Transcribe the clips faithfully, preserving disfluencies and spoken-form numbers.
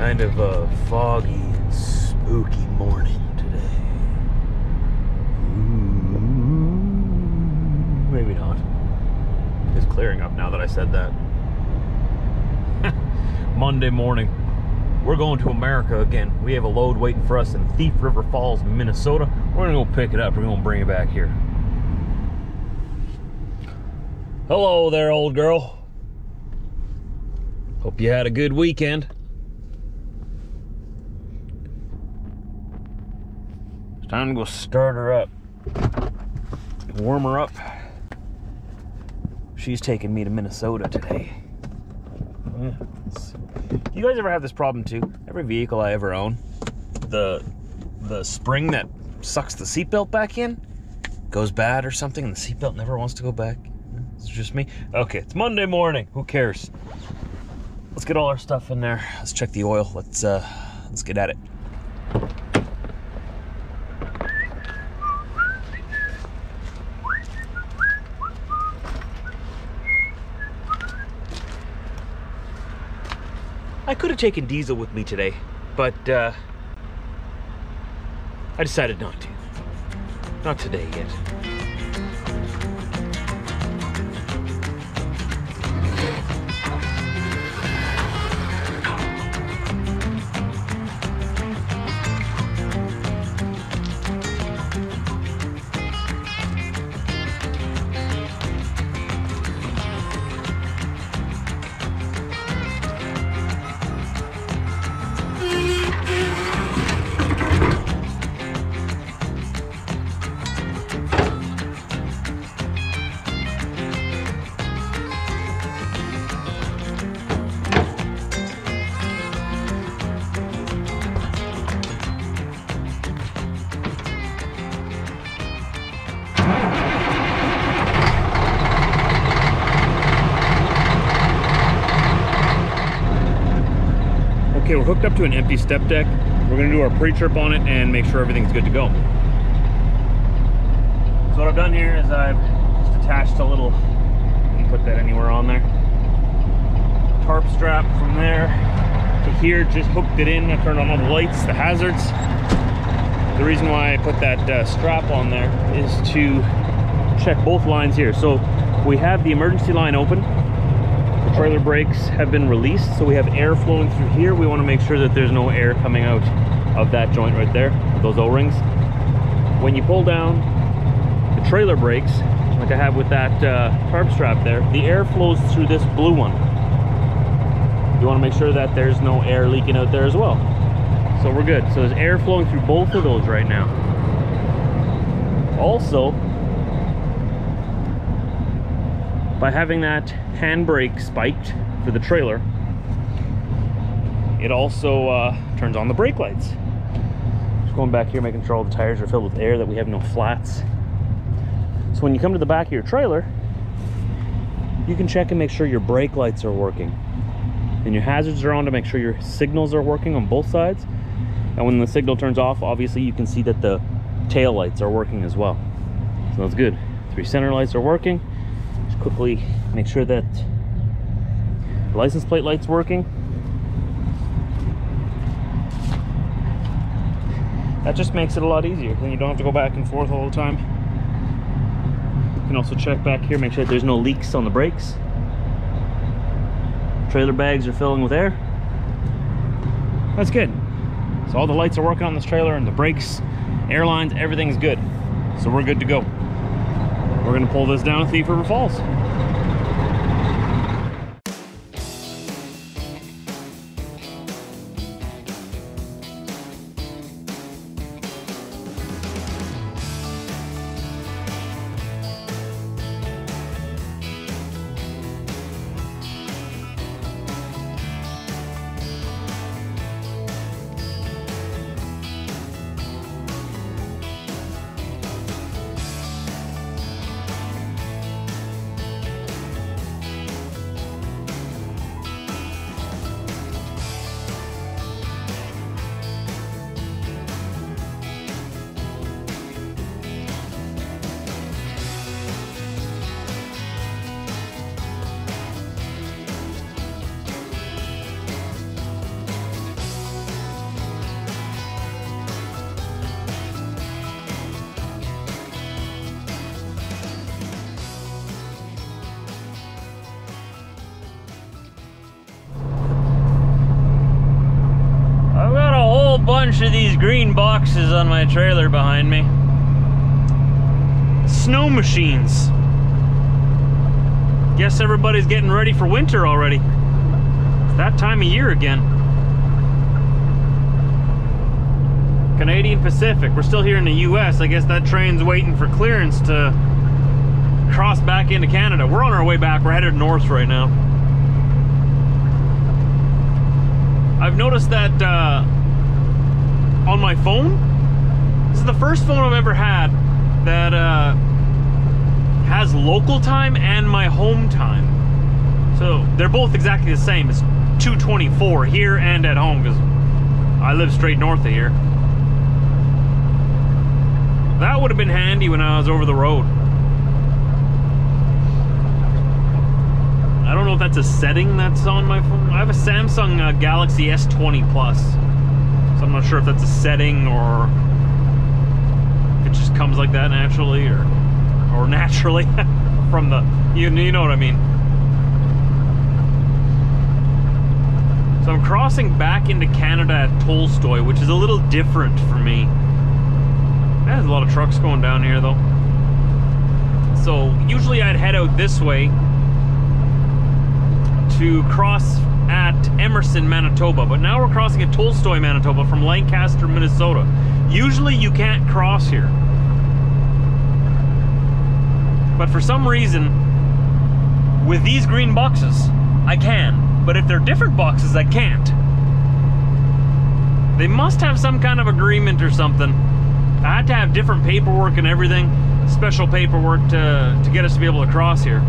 Kind of a foggy and spooky morning today. Ooh, maybe not. It's clearing up now that I said that. Monday morning. We're going to America again. We have a load waiting for us in Thief River Falls, Minnesota. We're gonna go pick it up. We're gonna bring it back here. Hello there, old girl. Hope you had a good weekend. Time to go start her up, warm her up. She's taking me to Minnesota today. Yeah, you guys ever have this problem too? Every vehicle I ever own, the the spring that sucks the seatbelt back in goes bad or something, and the seatbelt never wants to go back. It's just me. Okay, it's Monday morning. Who cares? Let's get all our stuff in there. Let's check the oil. Let's uh, let's get at it. I could have taken Diesel with me today, but uh, I decided not to. Not today yet. Okay, we're hooked up to an empty step deck. We're gonna do our pre-trip on it and make sure everything's good to go. So what I've done here is I've just attached a little, you can put that anywhere on there, tarp strap from there to here, just hooked it in. I turned on all the lights, the hazards. The reason why I put that uh, strap on there is to check both lines here. So we have the emergency line open. The trailer brakes have been released, so we have air flowing through here. We want to make sure that there's no air coming out of that joint right there, those O-rings. When you pull down the trailer brakes, like I have with that uh, tarp strap there, the air flows through this blue one. You want to make sure that there's no air leaking out there as well. So we're good. So there's air flowing through both of those right now. Also, by having that handbrake spiked for the trailer, it also uh, turns on the brake lights. Just going back here, making sure all the tires are filled with air, that we have no flats. So when you come to the back of your trailer, you can check and make sure your brake lights are working. And your hazards are on to make sure your signals are working on both sides. And when the signal turns off, obviously you can see that the tail lights are working as well. So that's good. Three center lights are working. Quickly make sure that the license plate light's working. That just makes it a lot easier, then you don't have to go back and forth all the time. You can also check back here, make sure that there's no leaks on the brakes. Trailer bags are filling with air. That's good. So all the lights are working on this trailer, and the brakes, air lines, everything's good. So we're good to go. We're gonna pull this down at Thief River Falls. bunch of these green boxes on my trailer behind me. Snow machines. Guess everybody's getting ready for winter already. It's that time of year again. Canadian Pacific. We're still here in the U S. I guess that train's waiting for clearance to cross back into Canada. We're on our way back. We're headed north right now. I've noticed that uh, on my phone, this is the first phone I've ever had that uh, has local time and my home time. So they're both exactly the same. It's two twenty-four here and at home because I live straight north of here. That would have been handy when I was over the road. I don't know if that's a setting that's on my phone. I have a Samsung uh, Galaxy S twenty Plus. So I'm not sure if that's a setting or if it just comes like that naturally or or naturally from the, you, you know what I mean. So I'm crossing back into Canada at Tolstoy, which is a little different for me. There's a lot of trucks going down here though. So usually I'd head out this way to cross at Emerson, Manitoba, but now we're crossing at Tolstoy, Manitoba from Lancaster, Minnesota. Usually you can't cross here. But for some reason, with these green boxes, I can. But if they're different boxes, I can't. They must have some kind of agreement or something. I had to have different paperwork and everything, special paperwork to, to get us to be able to cross here.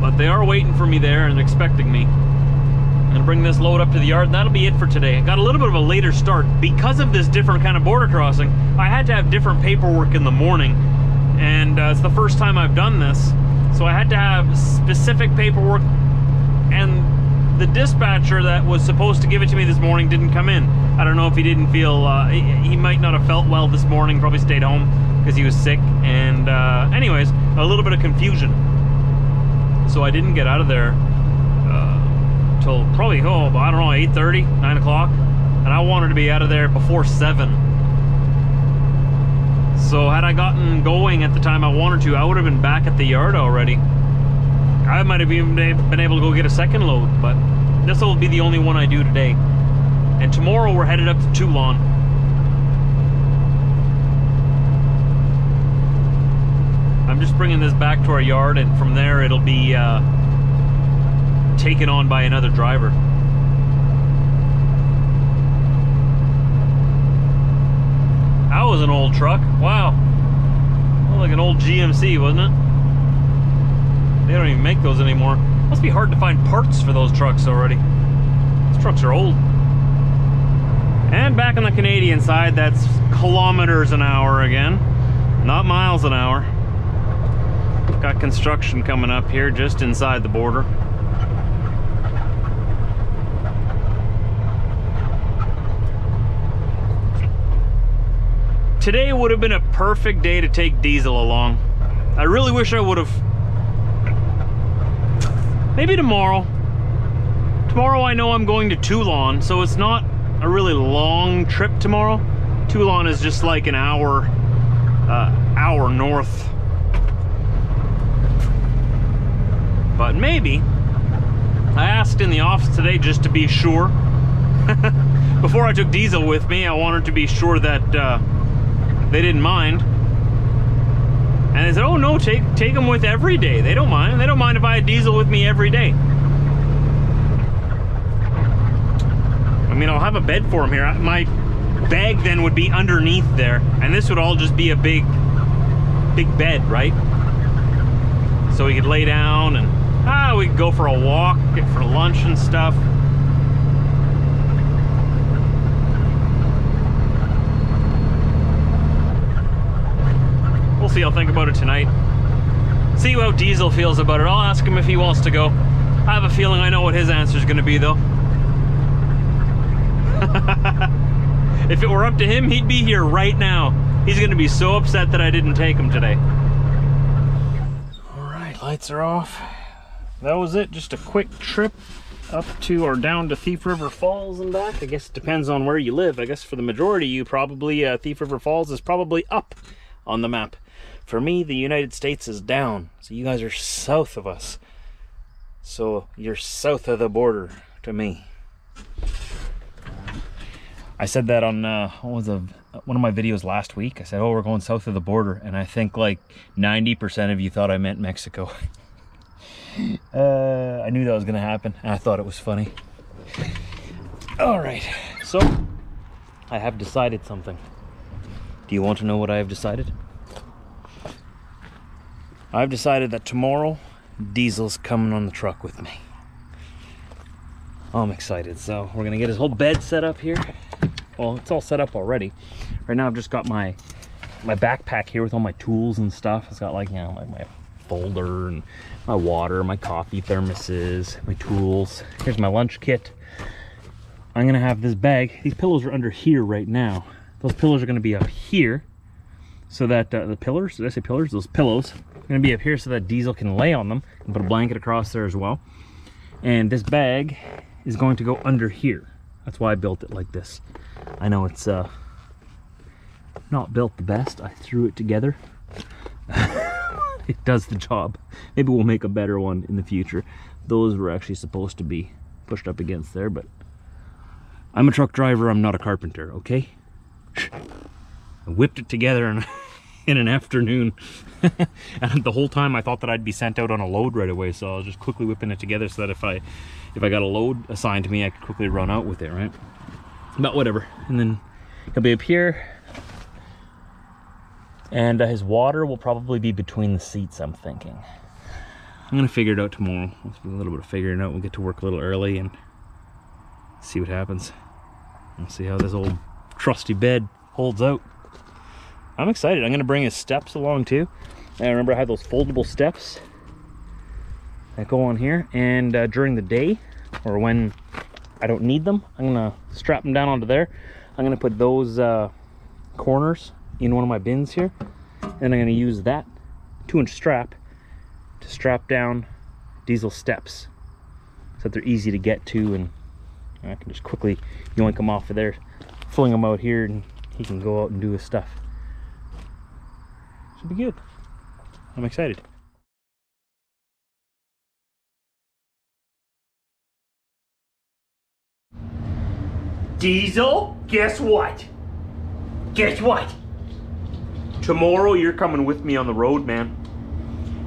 But they are waiting for me there and expecting me. I'm gonna bring this load up to the yard and that'll be it for today. I got a little bit of a later start because of this different kind of border crossing. I had to have different paperwork in the morning and uh, it's the first time I've done this. So I had to have specific paperwork and the dispatcher that was supposed to give it to me this morning didn't come in. I don't know if he didn't feel, uh, he, he might not have felt well this morning, probably stayed home because he was sick. And uh, anyways, a little bit of confusion. So I didn't get out of there uh, till probably, oh, I don't know, eight thirty, nine o'clock. And I wanted to be out of there before seven. So had I gotten going at the time I wanted to, I would have been back at the yard already. I might have even been able to go get a second load, but this will be the only one I do today. And tomorrow we're headed up to Toulon. I'm just bringing this back to our yard, and from there it'll be uh, taken on by another driver. That was an old truck. Wow. Like an old G M C, wasn't it? They don't even make those anymore. Must be hard to find parts for those trucks already. Those trucks are old. And back on the Canadian side, that's kilometers an hour again. Not miles an hour. Got construction coming up here just inside the border. Today would have been a perfect day to take Diesel along. I really wish I would have. Maybe tomorrow. Tomorrow I know I'm going to Toulon, so it's not a really long trip tomorrow. Toulon is just like an hour, uh, hour north. But maybe, I asked in the office today just to be sure. Before I took Diesel with me, I wanted to be sure that uh, they didn't mind. And they said, oh no, take take them with every day. They don't mind. They don't mind if I had Diesel with me every day. I mean, I'll have a bed for him here. My bag then would be underneath there. And this would all just be a big, big bed, right? So we could lay down and, ah, we could go for a walk, get for lunch and stuff. We'll see, I'll think about it tonight. See how Diesel feels about it. I'll ask him if he wants to go. I have a feeling I know what his answer is going to be, though. If it were up to him, he'd be here right now. He's going to be so upset that I didn't take him today. All right, lights are off. That was it, just a quick trip up to or down to Thief River Falls and back. I guess it depends on where you live. I guess for the majority of you, probably uh, Thief River Falls is probably up on the map. For me, the United States is down. So you guys are south of us. So you're south of the border to me. I said that on uh, what was the, one of my videos last week. I said, oh, we're going south of the border. And I think like ninety percent of you thought I meant Mexico. uh, I knew that was going to happen. And I thought it was funny. All right. So I have decided something. Do you want to know what I have decided? I've decided that tomorrow, Diesel's coming on the truck with me. I'm excited. So we're going to get his whole bed set up here. Well, it's all set up already. Right now, I've just got my my backpack here with all my tools and stuff. It's got like, you know, like my folder and my water, my coffee thermoses, my tools. Here's my lunch kit. I'm going to have this bag. These pillows are under here right now. Those pillows are going to be up here so that uh, the pillars, did I say pillars? Those pillows are going to be up here so that Diesel can lay on them and put a blanket across there as well. And this bag is going to go under here. That's why I built it like this. I know it's uh, not built the best. I threw it together. It does the job. Maybe we'll make a better one in the future. Those were actually supposed to be pushed up against there, but I'm a truck driver. I'm not a carpenter, okay? I whipped it together in, in an afternoon. And the whole time I thought that I'd be sent out on a load right away, so I was just quickly whipping it together so that if I if I got a load assigned to me, I could quickly run out with it, right? But whatever. And then he'll be up here, and uh, his water will probably be between the seats, I'm thinking. I'm gonna figure it out tomorrow. Let's do a little bit of figuring out. We'll get to work a little early and see what happens. We'll see how this old trusty bed holds out. I'm excited. I'm gonna bring his steps along too. And remember, I have those foldable steps that go on here, and uh, during the day or when I don't need them, I'm gonna strap them down onto there. I'm gonna put those uh, corners in one of my bins here, and I'm gonna use that two inch strap to strap down Diesel steps so that they're easy to get to, and I can just quickly yoink them off of there, fling them out here, and he can go out and do his stuff. Should be good. I'm excited. Diesel, guess what? Guess what? Tomorrow you're coming with me on the road, man.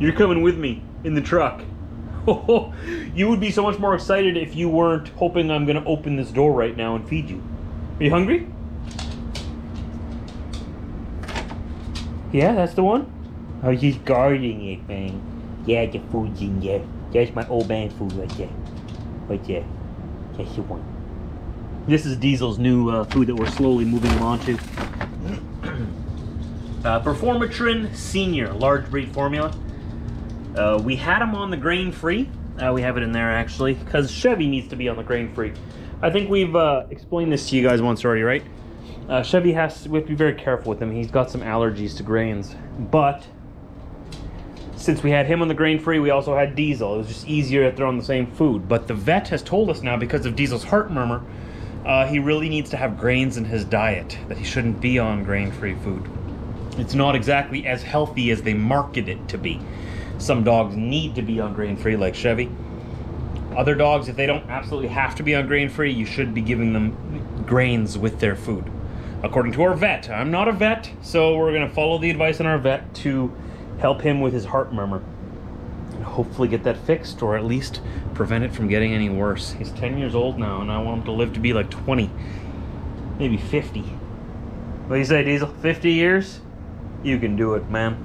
You're coming with me in the truck. You would be so much more excited if you weren't hoping I'm gonna open this door right now and feed you. Are you hungry? Yeah, that's the one. I was just guarding it, man. Yeah, the food's in there. That's my old man's food right there. Right there. That's the one. This is Diesel's new uh, food that we're slowly moving him on to. uh, Performatrin Senior, large breed formula. Uh, we had him on the grain free. Uh, we have it in there actually, because Chevy needs to be on the grain free. I think we've uh, explained this to you guys once already, right? Uh, Chevy has to, we have to be very careful with him. He's got some allergies to grains. But since we had him on the grain free, we also had Diesel. It was just easier to throw on the same food. But the vet has told us now, because of Diesel's heart murmur, Uh, he really needs to have grains in his diet, that he shouldn't be on grain-free food. It's not exactly as healthy as they market it to be. Some dogs need to be on grain-free, like Chevy. Other dogs, if they don't absolutely have to be on grain-free, you should be giving them grains with their food, according to our vet. I'm not a vet, so we're going to follow the advice on our vet to help him with his heart murmur. Hopefully get that fixed, or at least prevent it from getting any worse. He's ten years old now, and I want him to live to be like twenty, maybe fifty. What do you say, Diesel? fifty years? You can do it, man.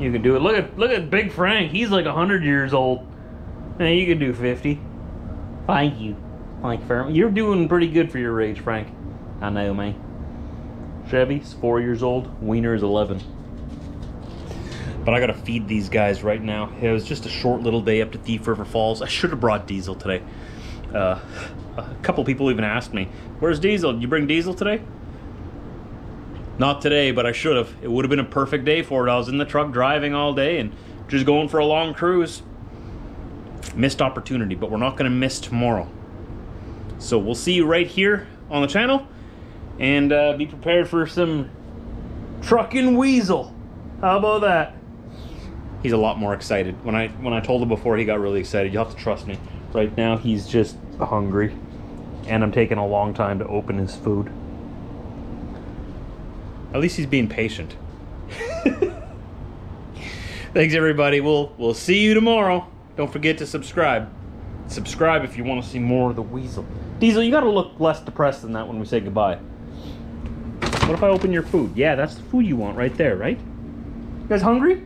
You can do it. Look at look at Big Frank. He's like one hundred years old. Man, you can do fifty. Thank you. Thank you very much. You're doing pretty good for your age, Frank. I know, man. Chevy's four years old. Wiener is eleven. But I gotta feed these guys right now. It was just a short little day up to Thief River Falls. I should have brought Diesel today. Uh, a couple people even asked me, where's Diesel? Did you bring Diesel today? Not today, but I should have. It would have been a perfect day for it. I was in the truck driving all day and just going for a long cruise. Missed opportunity, but we're not going to miss tomorrow. So we'll see you right here on the channel, and uh, be prepared for some trucking weasel. How about that? He's a lot more excited. When I when I told him before, he got really excited. You'll have to trust me. Right now, he's just hungry, and I'm taking a long time to open his food. At least he's being patient. Thanks, everybody. We'll we'll see you tomorrow. Don't forget to subscribe. Subscribe if you want to see more of the weasel. Diesel, you got to look less depressed than that when we say goodbye. What if I open your food? Yeah, that's the food you want right there, right? You guys hungry?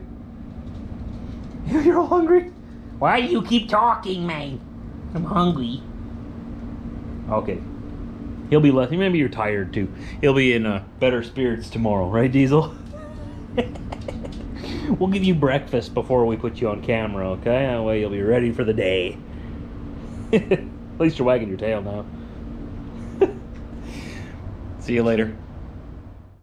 You're all hungry? Why do you keep talking, man? I'm hungry. Okay. He'll be less. Maybe you're tired, too. He'll be in uh, better spirits tomorrow, right, Diesel? We'll give you breakfast before we put you on camera, okay? That way you'll be ready for the day. At least you're wagging your tail now. See you later.